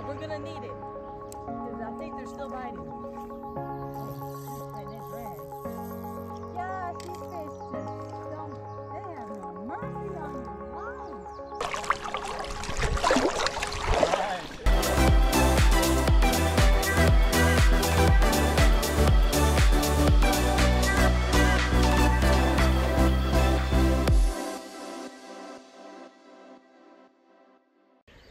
Yeah, we're gonna need it. Cause I think they're still biting. And it's red. Yeah, these fish just don't, they have no mercy on your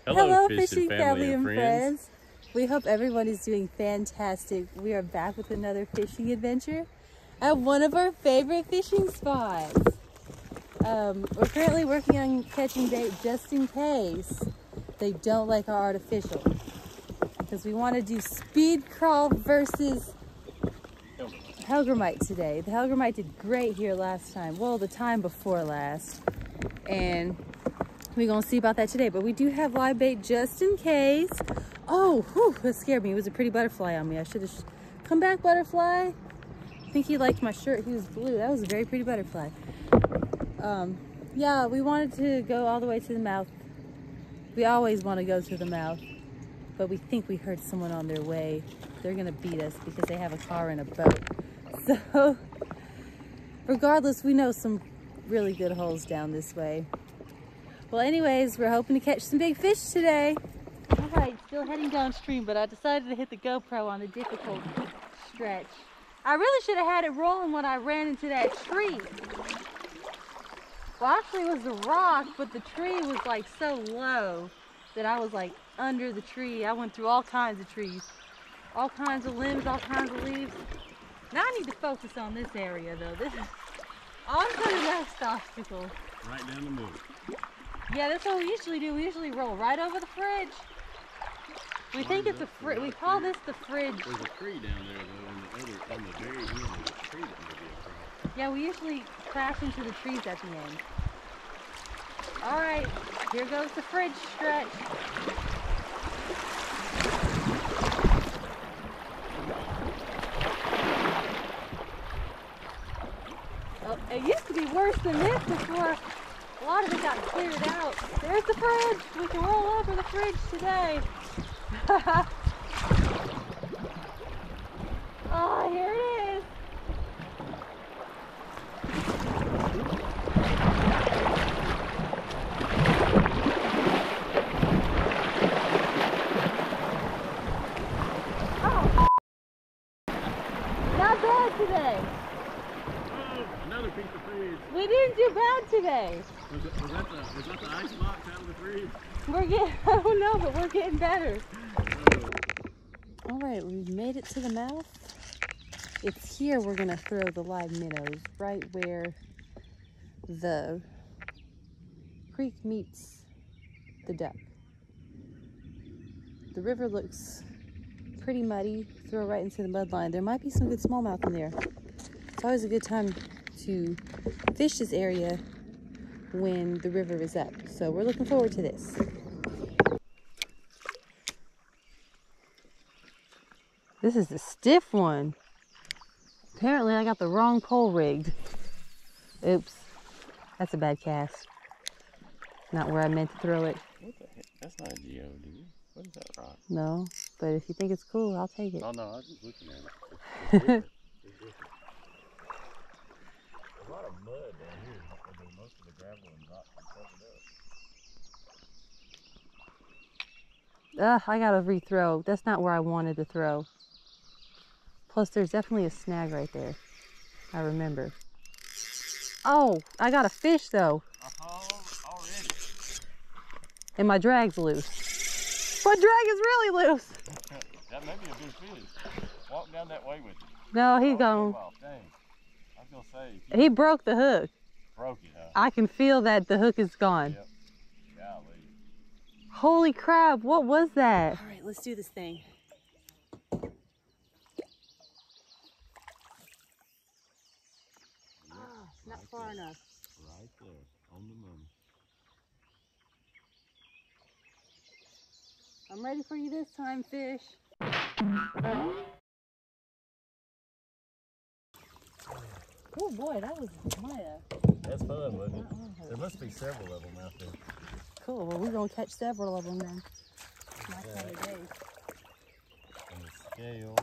Hello fishing family and friends. We hope everyone is doing fantastic. We are back with another fishing adventure at one of our favorite fishing spots. We're currently working on catching bait just in case they don't like our artificial, because we want to do speed crawl versus Helgrammite today. The Helgrammite did great here last time, well, the time before last, and we're gonna see about that today, but we do have live bait just in case. Oh, whew, that scared me. It was a pretty butterfly on me. I should have come back, butterfly. I think he liked my shirt. He was blue. That was a very pretty butterfly. Yeah, we wanted to go all the way to the mouth. We always want to go to the mouth, but we think we heard someone on their way. They're gonna beat us because they have a car and a boat. So regardless, we know some really good holes down this way. Well, anyways, we're hoping to catch some big fish today. All right, still heading downstream, but I decided to hit the GoPro on the difficult stretch. I really should have had it rolling when I ran into that tree. Well, actually it was the rock, but the tree was like so low that I was like under the tree. I went through all kinds of trees, all kinds of limbs, all kinds of leaves. Now I need to focus on this area though. This is also the next obstacle. Right down the middle. Yeah, that's what we usually do. We usually roll right over the fridge. We think it's a fridge. We call this the fridge. There's a tree down there, though, on the very end of the tree that may be a problem. Yeah, we usually crash into the trees at the end. All right, here goes the fridge stretch. Well, it used to be worse than this before. A lot of it got cleared out. There's the fridge. We can roll over the fridge today. Oh, here it is. Oh, not bad today. Another piece of fridge. We didn't do bad today. Was that the ice box out of the fridge? I don't know, but we're getting better. Alright, we've made it to the mouth. It's here we're going to throw the live minnows, right where the creek meets the duck. The river looks pretty muddy. Throw right into the mud line. There might be some good smallmouth in there. It's always a good time to fish this area when the river is up, so we're looking forward to this. This is the stiff one. Apparently I got the wrong pole rigged. Oops, that's a bad cast. Not where I meant to throw it. What the heck? That's not a geode, dude. What is that rock? No, but if you think it's cool, I'll take it. Oh no, I was just looking at it. A lot of mud down here. Most of the gravel and rock and covered up. Ugh, I gotta rethrow. That's not where I wanted to throw. Plus, there's definitely a snag right there. I remember. Oh, I got a fish though. Already. And my drag's loose. My drag is really loose. That may be a big fish. Walk down that way with me. No, he's gone. Dang. I was gonna say, he broke the hook. Broke it, huh? I can feel that the hook is gone. Yep. Golly. Holy crap, what was that? All right, let's do this thing. Ah, not far enough. Right there, on the moon. I'm ready for you this time, fish. Oh boy, that was Maya. That's fun, wasn't it? There must be several of them out there. Cool, well we're going to catch several of them then. Exactly. kind of day. And the scale.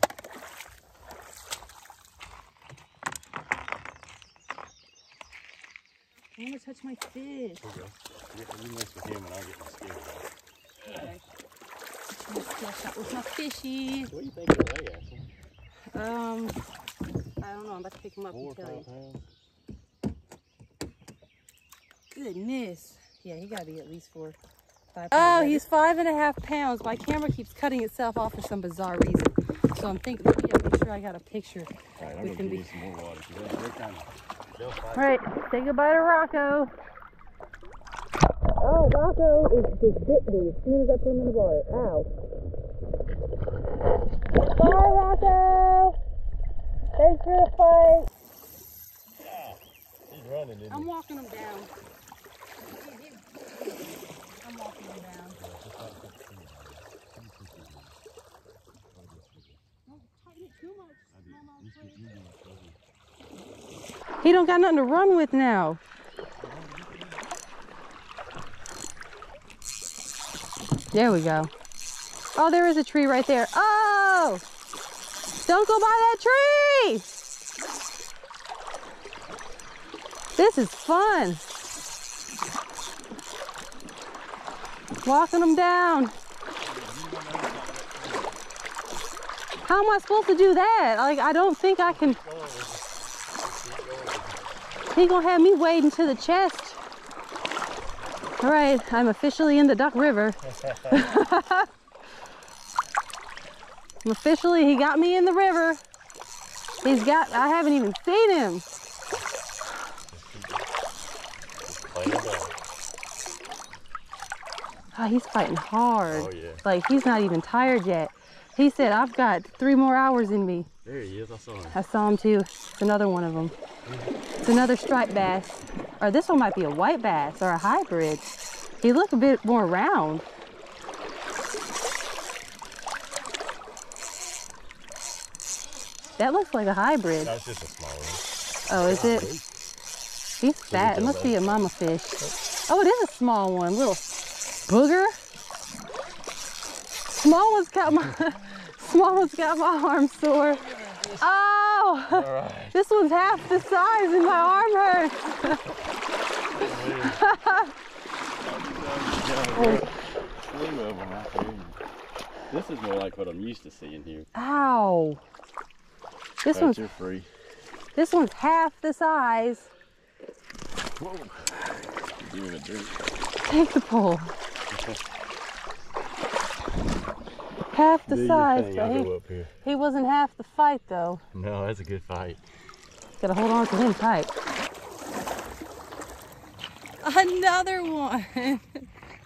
I want to touch my fish. There you go. You mess with him and I'll get my scale off. Okay. That was my fishies. What do you think they weigh, Ashley? I don't know. I'm about to pick them up and tell you. Goodness. Yeah, he got to be at least 4 or 5 pounds. Oh, he's 5.5 pounds. My camera keeps cutting itself off for some bizarre reason. So I'm thinking, let me make sure I got a picture. All right, I'm going to give you some more water. Alright, say goodbye to Rocco. Oh, Rocco is just bit me as soon as I put him in the water. Ow. Bye, Rocco. Thanks for the fight. Yeah, he's running, isn't he? I'm walking him down. I'm walking him down. Don't tighten it too much. He don't got nothing to run with now. There we go. Oh, there is a tree right there. Oh! Don't go by that tree! This is fun. Walking them down. How am I supposed to do that? Like, I don't think I can... He's gonna have me wading to the chest. All right, I'm officially in the Duck River. Officially, he got me in the river. He's got, I haven't even seen him. Oh, he's fighting hard. Oh, yeah. Like, he's not even tired yet. He said, I've got 3 more hours in me. There he is, I saw him. I saw him too. It's another one of them. It's another striped bass, or this one might be a white bass or a hybrid. He looked a bit more round. That looks like a hybrid. That's just a small one. Oh, is it? He's fat. It must be a mama fish. Oh, it is a small one. Little booger. Small one's got my arm sore. Oh, right. This one's half the size and my arm hurts. This is more like what I'm used to seeing here. Ow. This one's, you're free. This one's half the size. Whoa. Give him a drink. Take the pole. Half the size, but he wasn't half the fight, though. No, that's a good fight. Gotta hold on to him tight. Another one!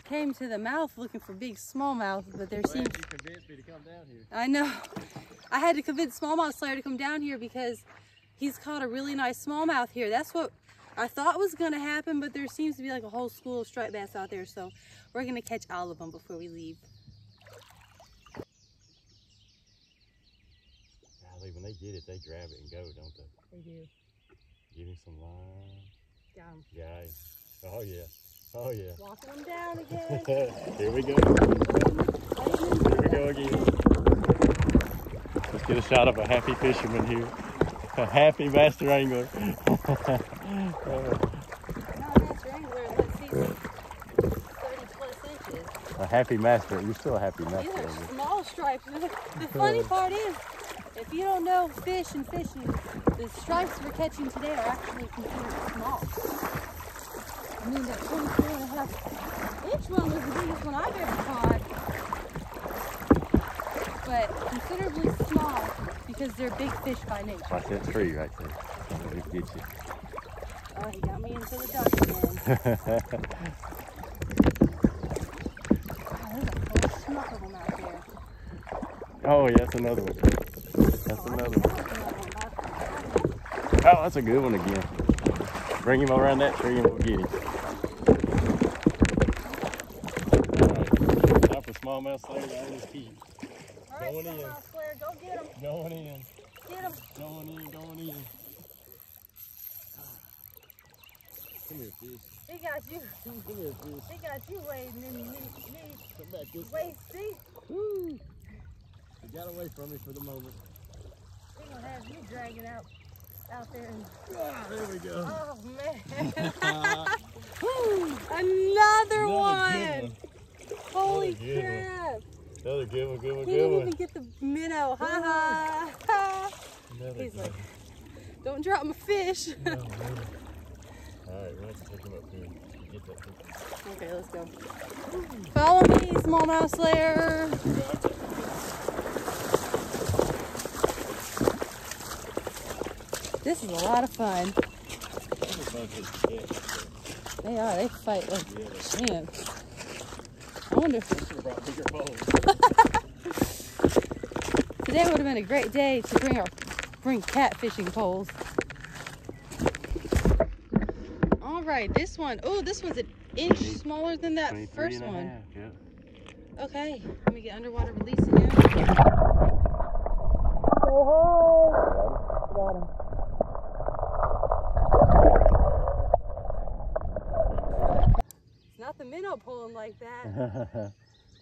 Came to the mouth looking for big smallmouth, but there seems... You convinced me to come down here. I know. I had to convince Smallmouth Slayer to come down here because he's caught a really nice smallmouth here. That's what I thought was gonna happen, but there seems to be like a whole school of striped bass out there, so we're gonna catch all of them before we leave. When they get it, they grab it and go, don't they? They do. Give me some line. Down. Guys. Oh, yeah. Oh, yeah. Walking them down again. Here we go. Here we go again. Let's get a shot of a happy fisherman here. A happy master angler. A happy master. You're still a happy master. These are small stripes. The funny part is, if you don't know fish and fishing, the stripes we're catching today are actually considered small. I mean, that 24.5-inch one was the biggest one I've ever caught, but considerably small because they're big fish by nature. Watch that tree right there. I'm gonna get you. Oh, he got me into the duck again. Wow, there's a whole smock of them out there. Oh, yeah, that's another one. That's another one. Oh, that's a good one again. Bring him around that tree and we'll get him. Alright, time for Smallmouth Slayer to earn his keep. Alright, Smallmouth Slayer, go get him. Going in. Get him. Going in, going in. Come here, fish. He got you. Come here, fish. He got you wading in the knee. Come back, waist deep. Woo! It got away from me for the moment. They're gonna have you dragging out there. And... Ah, there we go. Oh man! Woo! Another one. Holy crap! Another good one. He didn't even get the minnow. Ha ha! He's like, don't drop my fish. No, all right, we're gonna have to pick him up here. Get that fish. Okay, let's go. Follow me, Smallmouth Slayer. This is a lot of fun. They are. They fight like champs. I wonder if they should have brought bigger poles. Today would have been a great day to bring catfishing poles. All right, this one. Oh, this one's an inch smaller than that first one. Half, yeah. Okay, let me get underwater releasing him. Oh, got him. The minnow pulling like that.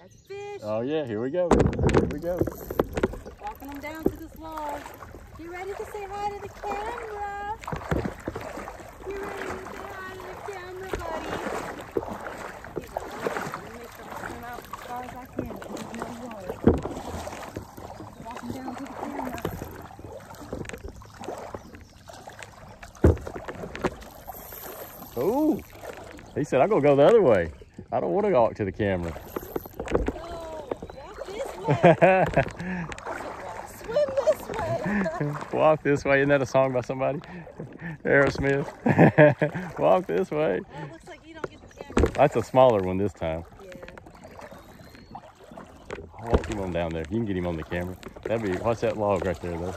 That's a fish. Oh yeah, here we go. Here we go. Walking them down to this log. You ready to say hi to the camera? You ready to say hi to the camera, buddy? I'm gonna make sure I come out as far as I can. There's no water. Walking down to the camera. Oh. He said, I'm going to go the other way. I don't want to walk to the camera. Oh, walk this way. Swim this way. Walk this way. Isn't that a song by somebody? Aerosmith. Walk this way. That looks like you don't get the camera. That's a smaller one this time. Yeah. I'll walk him on down there. You can get him on the camera. That'd be, watch that log right there, though.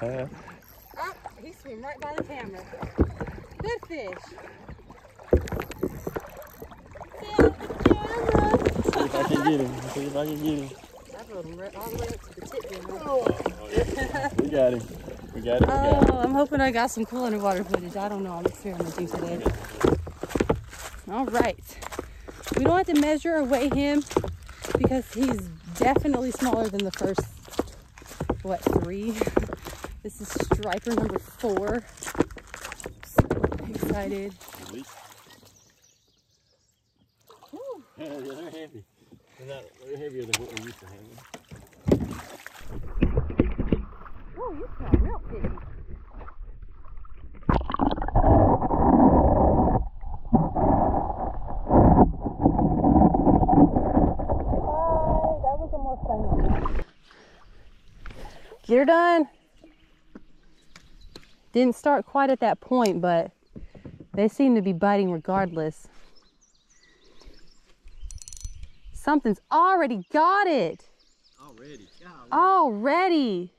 Oh, he swam right by the camera. Good fish. Stay out of the camera. See if I can get him. See if I can get him. I rode him right all the way up to the tip. Oh, we got him. We got him. Oh, I'm hoping I got some cool underwater footage. I don't know. I'm experimenting today. All right. We don't have to measure or weigh him because he's definitely smaller than the first, what, 3? This is striper number 4. So excited. Woo. Yeah, they're heavy. They're heavier than what we used to handle. Oh, you smell real big. Alright, that was a more fun one. Get her done. Didn't start quite at that point, but they seem to be biting regardless. Something's already got it. Already. Golly. Already.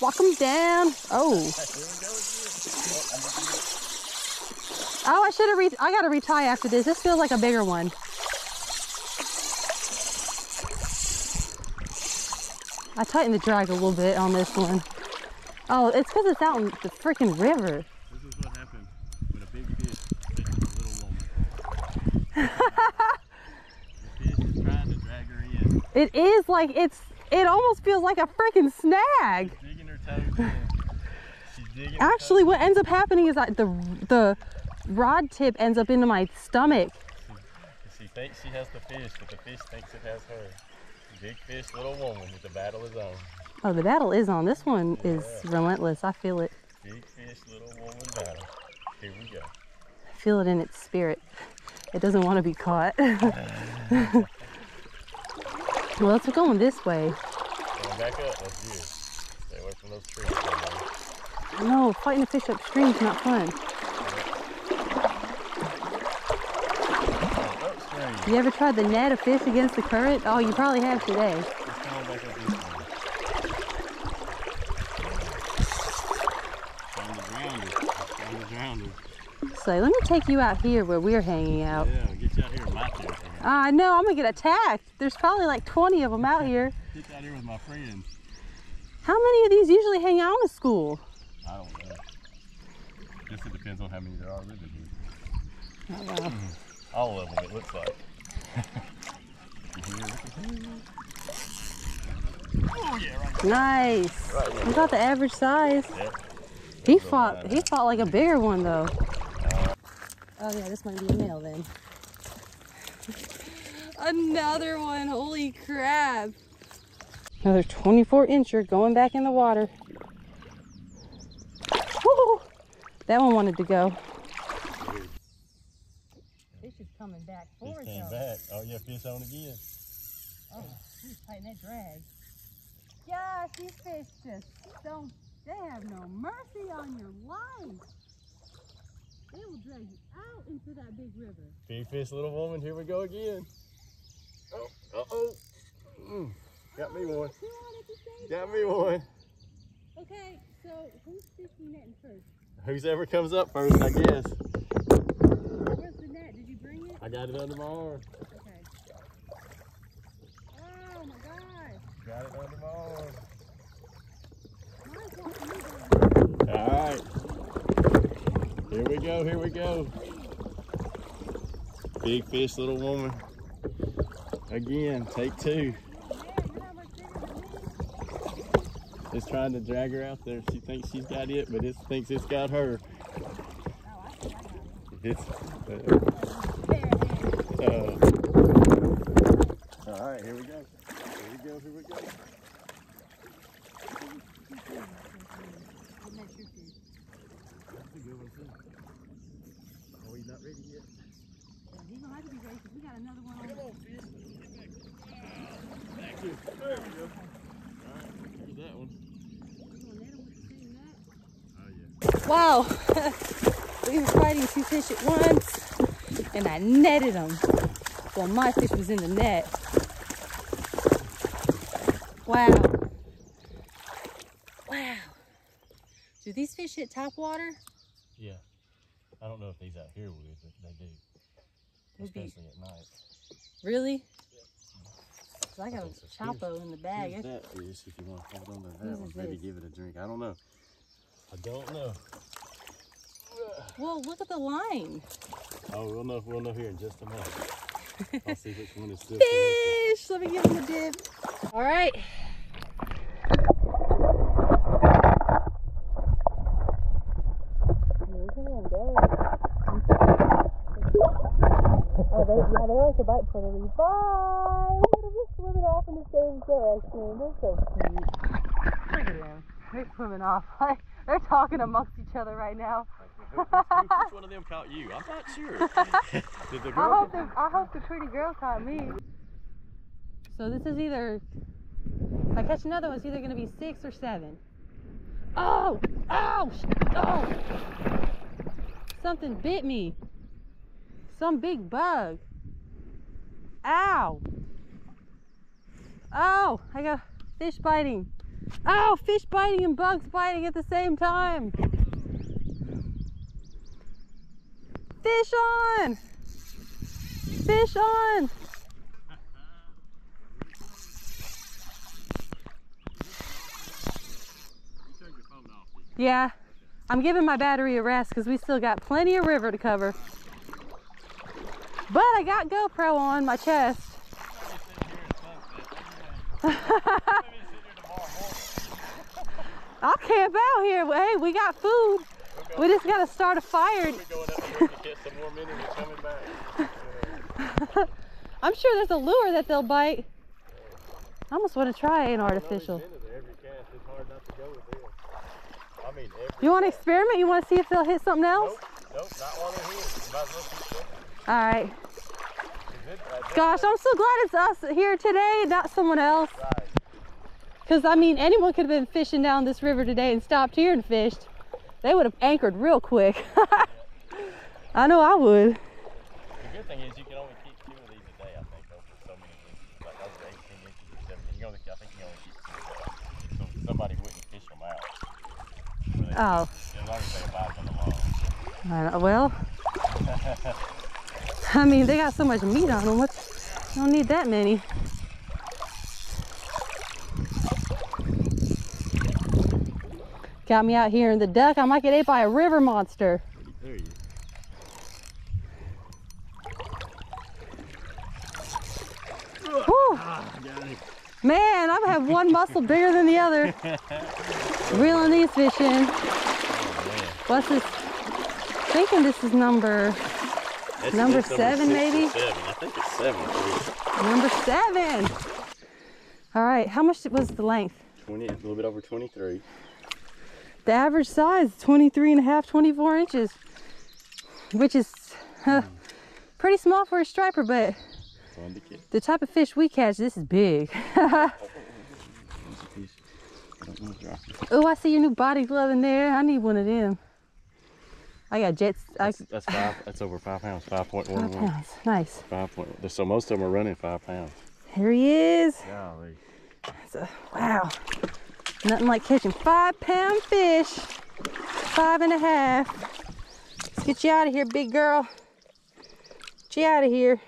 Walk them down. Oh. Oh, I should have. I gotta retie after this. This feels like a bigger one. I tightened the drag a little bit on this one. Oh, it's because it's out in the freaking river. This is what happened when a big fish catches a little woman. The fish is trying to drag her in. It is like it almost feels like a freaking snag. She's digging her toes in. Actually, what ends up happening is that the rod tip ends up into my stomach. She thinks she has the fish, but the fish thinks it has her. Big fish, little woman, the battle is on. Oh, the battle is on. This one is relentless. I feel it. Big fish, little woman battle. Here we go. I feel it in its spirit. It doesn't want to be caught. Well, it's going this way. Going back up. That's good. Stay away from those trees. Somebody. No, fighting a fish upstream is not fun. You ever tried to net a fish against the current? Oh, you probably have today. So let me take you out here where we're hanging out. Yeah, I'll get you out here in my tent. I know, I'm gonna get attacked. There's probably like 20 of them out here. Get out here with my friends. How many of these usually hang out with school? I don't know. Guess it depends on how many there are living here. Oh, wow. All of them, it looks like. Oh yeah, right there. Nice. Right, right, right. We got the average size. Yep. He fought like a bigger one though. Oh yeah, this might be a male then. Another one, holy crap. Another 24-incher going back in the water. Woo! That one wanted to go. Fish is coming back forward. Fish came back. Oh yeah, fish on again. Oh, he's tighten that drag. Gosh, these fish just don't, they have no mercy on your life. They will drag you out into that big river. Big fish, little woman, here we go again. Oh, uh-oh. Mm, got me one. Got me one. Okay, so who's fishing netting first? Who's ever comes up first, I guess. Where's the net? Did you bring it? I got it under my arm. Okay. Oh, my gosh. Got it under my arm. Alright. Here we go, here we go. Big fish, little woman. Again, take two. It's trying to drag her out there. She thinks she's got it, but it thinks it's got her. It's alright, here we go. Here we go, here we go. Oh, he's not ready yet. He's gonna have to be ready because we got another one on. Come on, fish. Get back. Back in. There we go. Alright, here's that one. Wow. We were fighting two fish at once and I netted them. Well, my fish was in the net. Wow. Do these fish hit top water? Yeah. I don't know if these out here would, but they do. Especially at night. Really? Yeah. I got a chopo in the bag. Here's that fish, if you want to hold on to that one. Maybe give it a drink. I don't know. I don't know. Well, look at the line. Oh, we'll know here in just a minute. I'll see which one is still fish! Let me give him a dip. All right. Yeah, they like to bite for the leaf. Bye! Look at them just swimming off in the same direction. They're so cute. Look at them. They're swimming off. Like, they're talking amongst each other right now. Which one of them caught you? I'm not sure. Did the girl I hope the pretty girl caught me. So this is either... If I catch another one, it's either going to be 6 or 7. Oh! Oh! Oh! Something bit me. Some big bug. Ow. Oh, I got fish biting. Oh, fish biting and bugs biting at the same time. Fish on. Fish on. Yeah, I'm giving my battery a rest because we still got plenty of river to cover. But I got GoPro on my chest. I'll camp out here. Hey, we got food. We just got to start a fire. I'm sure there's a lure that they'll bite. I almost want to try an artificial. You want to experiment? You want to see if they'll hit something else? Nope, not while they're here. All right. Gosh, I'm so glad it's us here today, not someone else. Because, I mean, anyone could have been fishing down this river today and stopped here and fished. They would have anchored real quick. I know I would. The good thing is you can only keep 2 of these a day, I think, over so many inches. Like, I was 18 inches or 17. I think you only keep 2 a day. So somebody wouldn't fish them out. Oh. As long as they bite them along. Well... I mean, they got so much meat on them. You don't need that many. Got me out here in the duck. I might get ate by a river monster. There you go. Ah, got it. Man, I'm gonna have one muscle bigger than the other. Reeling these fish in. Oh, what's this? Thinking this is number. That's number seven, maybe? Seven. I think it's seven. Number seven. All right, how much was the length? 20, a little bit over 23. The average size is 23 1/2, 24 inches, which is pretty small for a striper, but the type of fish we catch, this is big. Oh, I see your new body glove in there. I need one of them. I got jets. That's five. That's over 5 pounds. 5.11. 5 pounds. Nice. 5.1. So most of them are running 5 pounds. Here he is. Golly. Wow. Nothing like catching 5 pound fish. 5 1/2. Let's get you out of here, big girl. Get you out of here.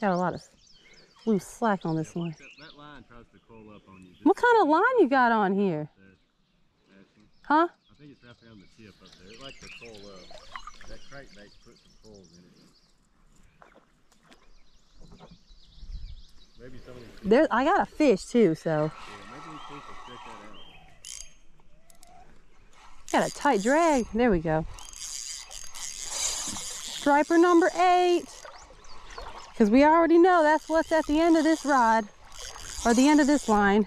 Got a lot of loose slack on this one. That line tries to curl up on you. What kind of line you got on here? Huh? I think it's wrapped around the tip up there. It likes to curl up. That crankbait puts some curls in it. Maybe there, I got a fish too, so. Yeah, maybe fish will check that out. Got a tight drag. There we go. Striper number 8. Because we already know that's what's at the end of this rod, or the end of this line.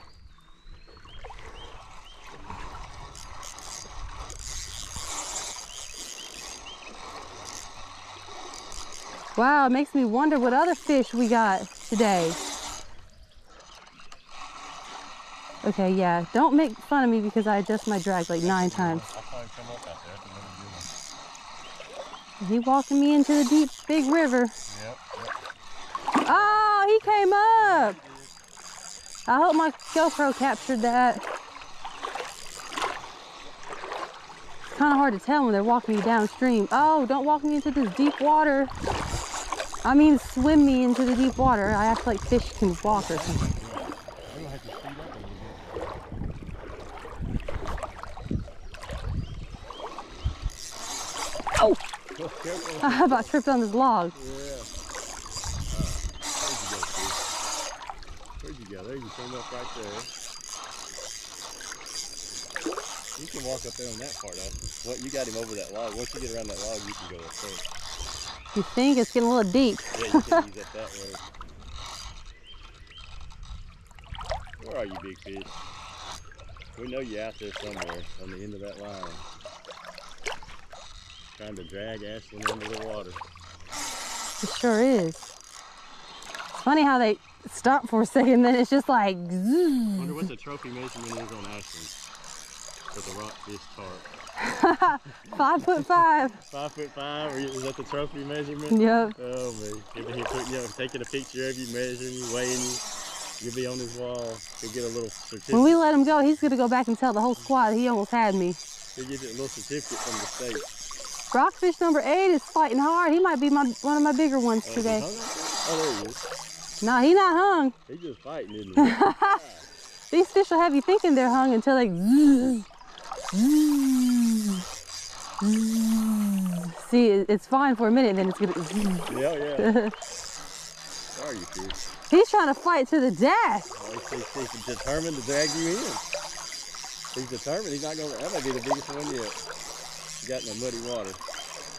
Wow, it makes me wonder what other fish we got today. Okay, yeah, don't make fun of me because I adjust my drag like 9 times. He walking me into the deep, big river. Yep, yep. Oh, he came up. I hope my GoPro captured that. It's kind of hard to tell when they're walking me downstream. Oh, don't walk me into this deep water. I mean, swim me into the deep water. I act like fish can walk or something. Oh! I about tripped on this log. Yeah. Where'd you go? There you came up right there. You can walk up there on that part of it. You got him over that log. Once you get around that log, you can go up there. You think it's getting a little deep. Yeah, you can use it that way. Where are you, big fish? We know you're out there somewhere on the end of that line. Trying to drag Ashlyn under the water. It sure is. It's funny how they stop for a second, then it's just like. I wonder what the trophy measurement is on Ashlyn for the rockfish tarp. 5'5". 5'5", is that the trophy measurement? Yep. Oh man, if he put, you know, taking a picture of you, measuring you, weighing you, you'll be on his wall. He'll get a little certificate. When we let him go, he's gonna go back and tell the whole squad he almost had me. He'll get a little certificate from the state. Rockfish number 8 is fighting hard. He might be one of my bigger ones today. Oh, there he is. No, he not hung. He just fighting, isn't he? These fish will have you thinking they're hung until they. See, it's fine for a minute, and then it's gonna. Yeah, yeah. Sorry, you fish. He's trying to fight to the death. Oh, he's determined to drag you in. He's determined. He's not gonna. That might be the biggest one yet. He got in the muddy water.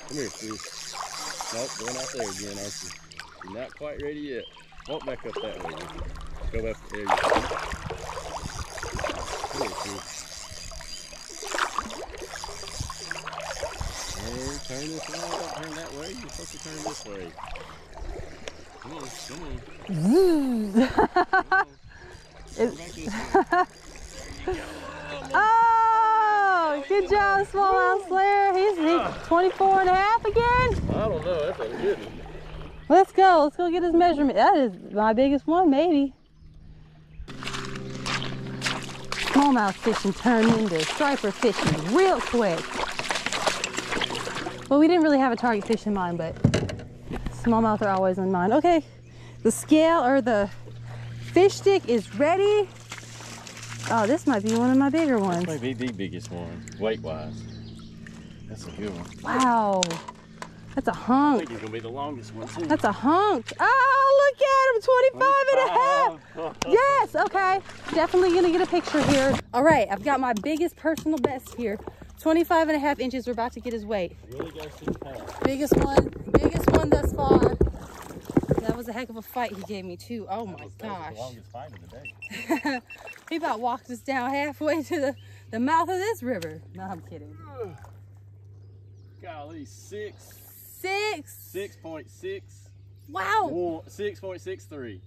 Come here, fish. Nope, going out there again, aren't you? You're not quite ready yet. Walk back up that way. Go up there. Come here, fish. Turn this way, don't turn that way, you're supposed to turn this way. Come on, come on. Come on. Back this way. There you go. Oh, good job, Smallmouth Slayer. He's 24 1/2 again? I don't know, that's a good one. Let's go get his measurement. That is my biggest one, maybe. smallmouth fishing turned into striper fishing real quick. Well, we didn't really have a target fish in mind, but smallmouth are always in mind. Okay, the scale or the fish stick is ready. Oh, this might be one of my bigger ones. This might be the biggest one, weight-wise. That's a good one. Wow, that's a hunk. I think it's gonna be the longest one too. That's a hunk. Oh, look at him, 25 and a half. Yes, okay. Definitely gonna get a picture here. All right, I've got my biggest personal best here. 25 and a half inches, we're about to get his weight. Really goes to the pound. Biggest one thus far. That was a heck of a fight he gave me too. Oh my gosh. That was the longest fight of the day. He about walked us down halfway to the mouth of this river. No, I'm kidding. Golly, 6.6. Wow. 6.63.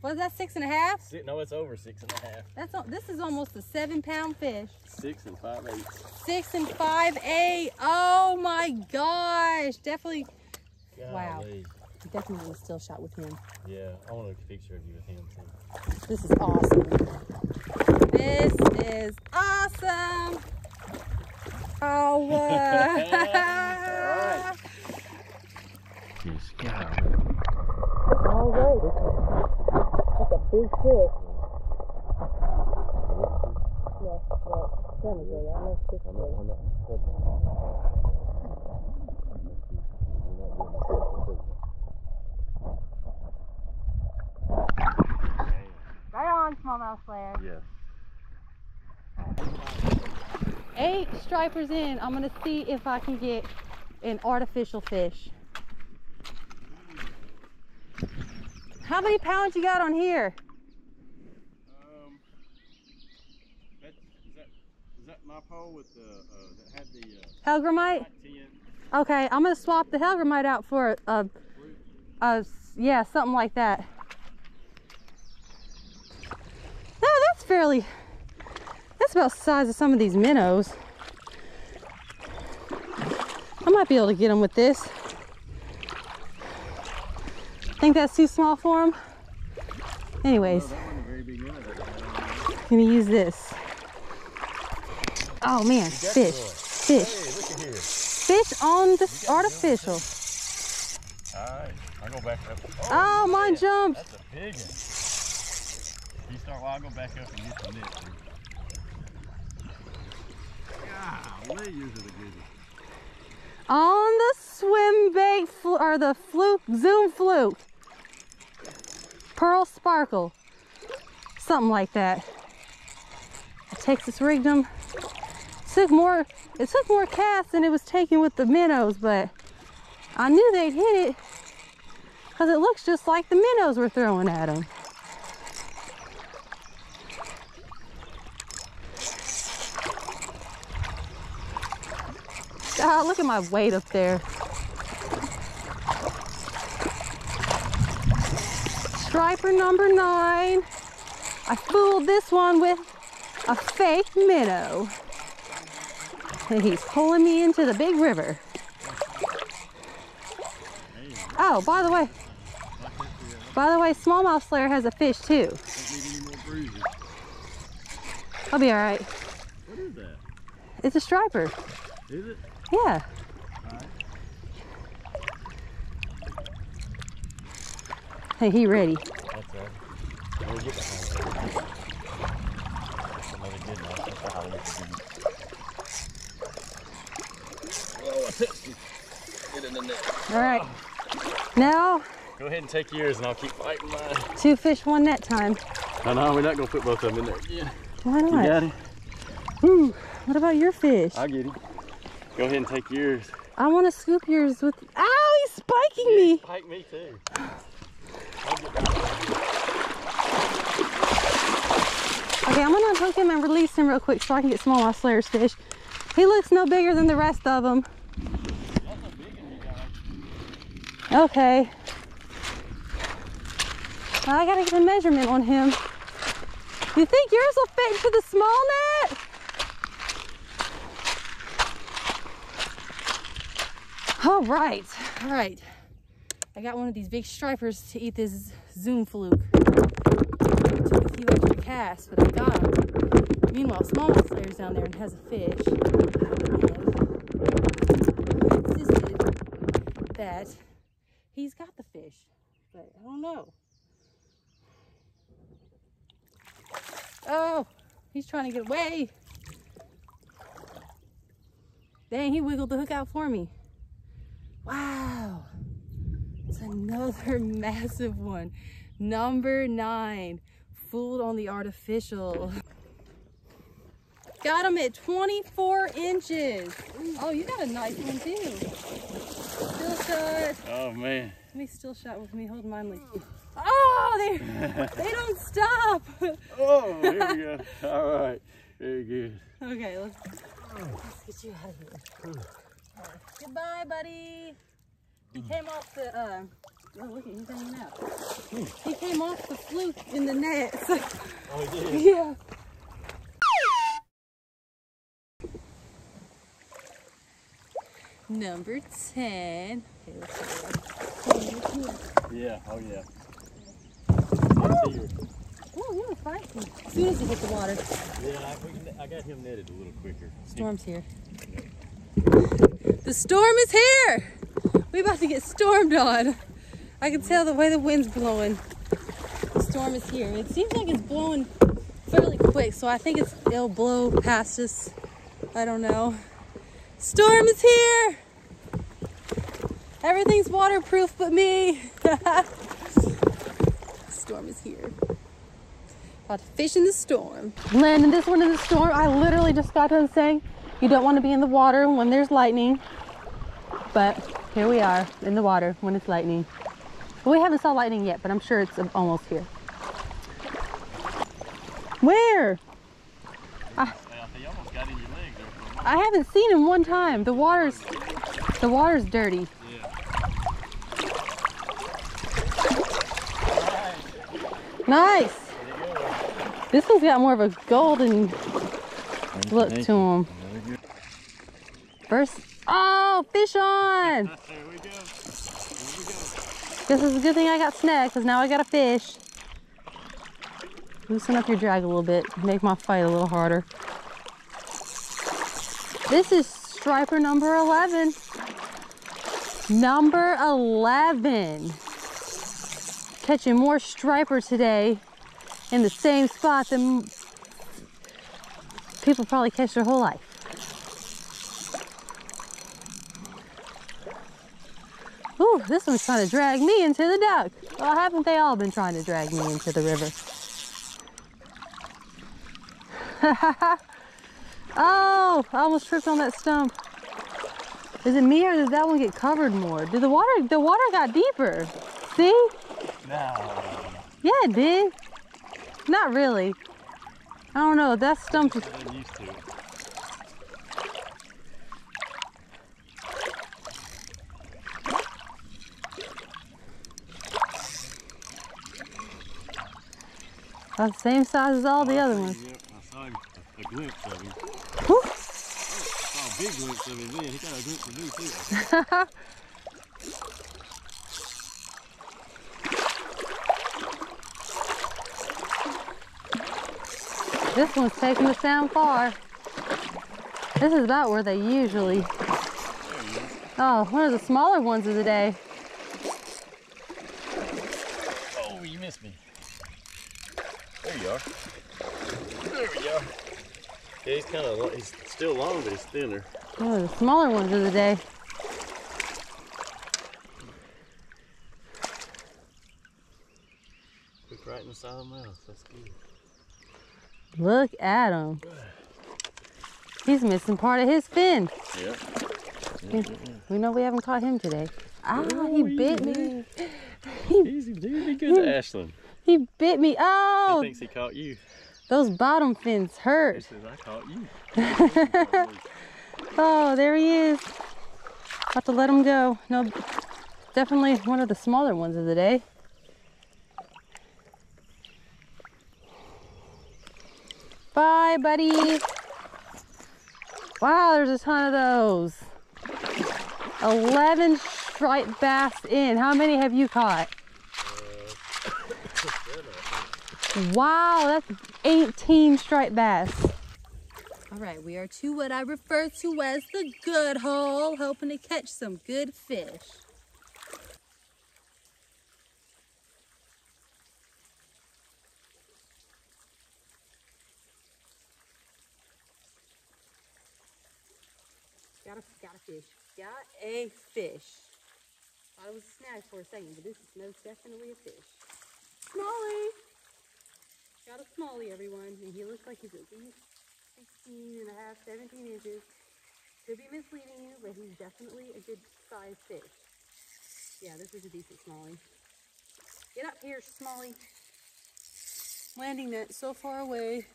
Was that 6.5? No, it's over 6.5. That's this is almost a 7-pound fish. 6 5/8. 6 5/8. Oh my gosh! Definitely. Golly. Wow. Definitely still shot with him. Yeah, I want a picture of you with him too. This is awesome. This is awesome. Oh. All right. That's a big fish. Right on, Smallmouth Slayer. Yes. Eight stripers in. I'm gonna see if I can get an artificial fish. How many pounds you got on here? Is that my pole with the that had the Helgrammite? Okay, I'm gonna swap the Helgrammite out for yeah, something like that. No, that's fairly. That's about the size of some of these minnows. I might be able to get them with this. Think that's too small for them? Anyways, I'm gonna use this. Oh man, fish, fish, fish on the artificial. All right, I'll go back up. Oh, mine jumped. That's a big one. You start while I go back up and get the next one. On the swim bait or the fluke, zoom fluke, pearl sparkle, something like that. I Texas rigged them. It took more casts than it was taking with the minnows, but I knew they'd hit it because it looks just like the minnows were throwing at them. God, look at my weight up there. Striper number 9. I fooled this one with a fake minnow. And he's pulling me into the big river. Oh, by the way, Smallmouth Slayer has a fish too. I'll be all right. What is that? It's a striper. Is it? Yeah. All right. Hey, he ready. That's right. We'll get the hole. That's another good one. That's the hole. Oh, I pissed you. Get in the net. All right. Oh. Now. Go ahead and take yours, and I'll keep fighting mine. 2 fish, 1 net time. No, no, we're not going to put both of them in there. Yeah. Why not? You got it? Ooh, what about your fish? I get it. Go ahead and take yours. I want to scoop yours with. Ow, he's spiking me. He spiked me too. Okay, I'm gonna unhook him and release him real quick so I can get Smallmouth Slayer's fish. He looks no bigger than the rest of them. That's a big one, you guys. Okay. I gotta get a measurement on him. You think yours will fit into the small net? All right. I got one of these big stripers to eat this zoom fluke. It took a few extra casts, but I got him. Meanwhile, Smallmouth Slayer's down there and has a fish. And he insisted that he's got the fish, but I don't know. Oh, he's trying to get away. Dang, he wiggled the hook out for me. Wow. It's another massive one. Number 9. Fooled on the artificial. Got him at 24 inches. Oh, you got a nice one too. Still shot. Oh, man. Let me still shot with me. Hold mine like... Oh, they don't stop. Oh, here we go. All right. Very good. Okay, let's get you out of here. Right. Goodbye, buddy. He came off the, oh, look at him, he's hanging out. He came off the fluke in the net. Oh, he did? Yeah. Number 10. Okay, let's yeah, oh yeah. Oh, you were fighting. As soon as he hit the water. Yeah, I got him netted a little quicker. Storm's here. The storm is here! We're about to get stormed on. I can tell the way the wind's blowing. The storm is here. It seems like it's blowing fairly quick, so I think it'll blow past us. I don't know. Storm is here! Everything's waterproof but me. Storm is here. About to fish in the storm. Landing this one in the storm. I literally just got done saying you don't want to be in the water when there's lightning. But here we are in the water when it's lightning. We haven't saw lightning yet, but I'm sure it's almost here. Where? They almost got in your leg there for a moment. I haven't seen him one time. The water's dirty. Yeah. Right. Nice. This one's got more of a golden look to him. First. Oh, fish on! There we go. There we go. This is a good thing I got snagged, because now I got a fish. Loosen up your drag a little bit. Make my fight a little harder. This is striper number 11. Number 11. Catching more striper today in the same spot than people probably catch their whole life. Ooh, this one's trying to drag me into the duck. Well, haven't they all been trying to drag me into the river? Oh, I almost tripped on that stump. Is it me or does that one get covered more? Did the water got deeper? See? No. Yeah, it did. Not really. I don't know, that stump just... About the same size as all the other ones. Yep, I saw a glimpse of him. Woo. I saw a big glimpse of him then. He got a glimpse of me too. This one's taking the sound far. This is about where they usually... Oh, one of the smaller ones of the day. Oh, you missed me. There you are. There we are. Yeah, he's kind of, he's still long, but he's thinner. Oh, the smaller ones of the day. Look right in the side of the mouth. That's good. Look at him. He's missing part of his fin. Yeah. We know we haven't caught him today. Ah, oh, he bit me. Easy, dude. Be good to Ashland. He bit me. Oh! He thinks he caught you. Those bottom fins hurt. He says, I caught you. Oh, there he is. About to let him go. No, definitely one of the smaller ones of the day. Bye, buddy. Wow, there's a ton of those. 11 striped bass in. How many have you caught? Wow, that's 18 18 striped bass. All right, we are to what I refer to as the good hole, hoping to catch some good fish. Got a fish. Thought it was a snag for a second, but this is most definitely a fish. Smallie! Got a smallie, everyone, and he looks like he's at least 16 and a half, 17 inches. Could be misleading you, but he's definitely a good sized fish. Yeah, this is a decent smallie. Get up here, smallie. Landing net so far away.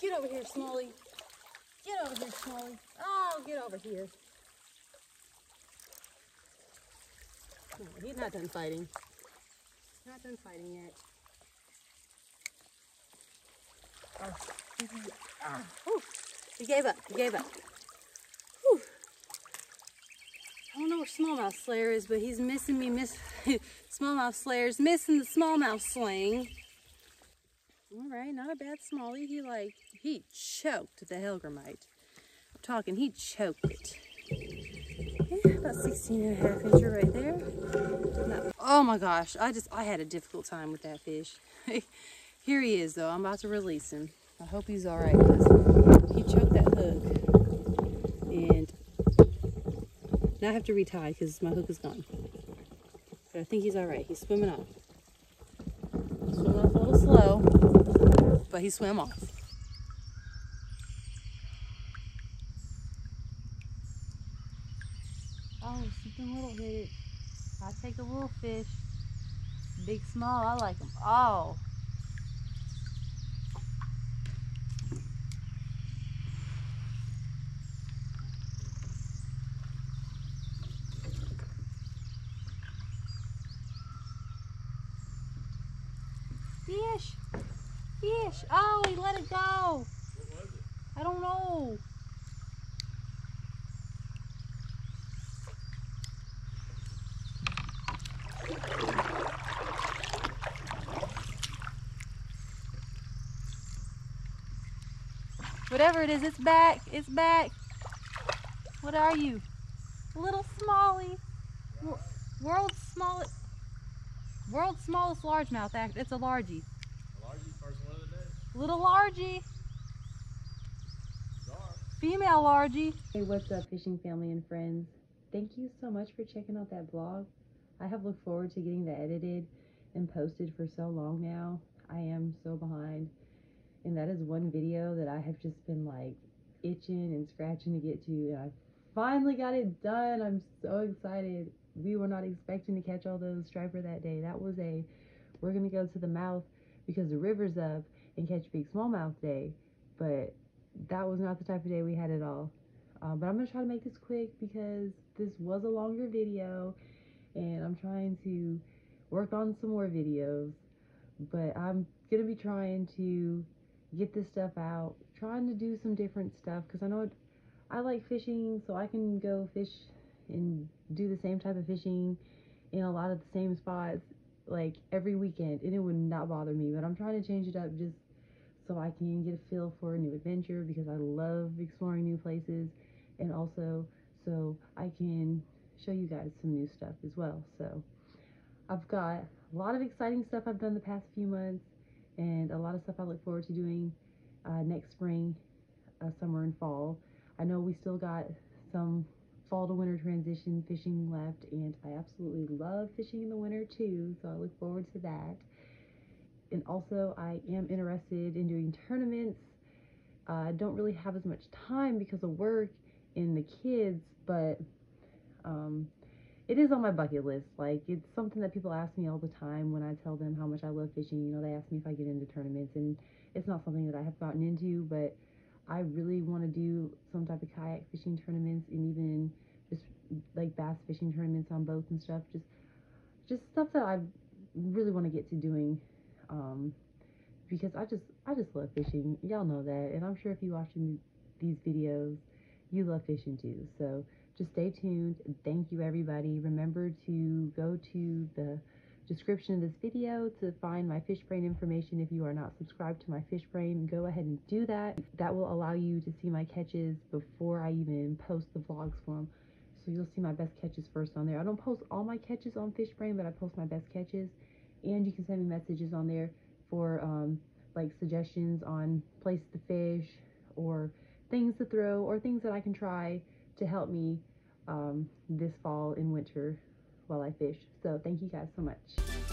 Get over here, smallie. Get over here, smallie. Oh, get over here. No, he's not done fighting. Not done fighting yet. Oh, he gave up. He gave up. Whew. I don't know where Smallmouth Slayer is, but he's missing me. Smallmouth Slayer's missing the smallmouth sling. All right, not a bad smallie. He choked the Helgrammite. I'm talking, he choked it. Yeah, about 16 and a half incher right there. No. Oh my gosh, I had a difficult time with that fish. Here he is though, I'm about to release him. I hope he's all right. He choked that hook. And now I have to retie because my hook is gone. But I think he's all right, he's swimming off. Swimming off a little slow. But he swam off. Oh, something little hit it. I take a little fish. Big, small, I like them all. Fish! Fish! Oh, he let it go! What was it? I don't know. Whatever it is, it's back. It's back. What are you? Little smallie. World's smallest largemouth. It's a largie. Little largie. Female largie. Hey, what's up, fishing family and friends? Thank you so much for checking out that vlog. I have looked forward to getting that edited and posted for so long now. I am so behind. And that is one video that I have just been like itching and scratching to get to. And I finally got it done. I'm so excited. We were not expecting to catch all those striper that day. That was a, we're going to go to the mouth because the river's up and catch big smallmouth day, but that was not the type of day we had at all. But I'm gonna try to make this quick because this was a longer video and I'm trying to work on some more videos, but I'm gonna be trying to get this stuff out, trying to do some different stuff because I know I like fishing, so I can go fish and do the same type of fishing in a lot of the same spots like every weekend and it would not bother me, but I'm trying to change it up just so I can get a feel for a new adventure because I love exploring new places and also so I can show you guys some new stuff as well. So I've got a lot of exciting stuff I've done the past few months and a lot of stuff I look forward to doing next spring, summer and fall. I know we still got some fall to winter transition fishing left and I absolutely love fishing in the winter too, so I look forward to that. And also I am interested in doing tournaments. I don't really have as much time because of work and the kids, but it is on my bucket list. Like, it's something that people ask me all the time when I tell them how much I love fishing. You know, they ask me if I get into tournaments and it's not something that I have gotten into, but I really want to do some type of kayak fishing tournaments and even just like bass fishing tournaments on boats and stuff. Just stuff that I really want to get to doing because I just love fishing. Y'all know that. And I'm sure if you watch these videos, you love fishing too. So just stay tuned. And thank you, everybody. Remember to go to the description of this video to find my Fishbrain information. If you are not subscribed to my Fishbrain, go ahead and do that. That will allow you to see my catches before I even post the vlogs for them. So you'll see my best catches first on there. I don't post all my catches on Fishbrain, but I post my best catches. And you can send me messages on there for like suggestions on places to fish or things to throw or things that I can try to help me this fall and winter while I fish. So thank you guys so much.